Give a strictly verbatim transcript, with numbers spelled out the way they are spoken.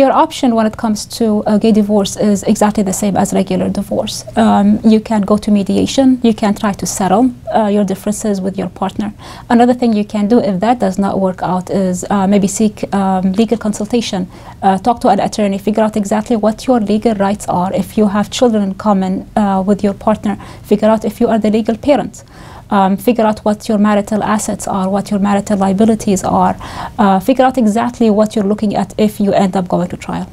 your option when it comes to a gay divorce is exactly the same as regular divorce. Um, you can go to mediation, you can try to settle uh, your differences with your partner. Another thing you can do if that does not work out is uh, maybe seek um, legal consultation, uh, talk to an attorney, figure out exactly what your legal rights are. If you have children in common uh, with your partner, figure out if you are the legal parent. Um, figure out what your marital assets are, what your marital liabilities are. Uh, figure out exactly what you're looking at if you end up going to trial.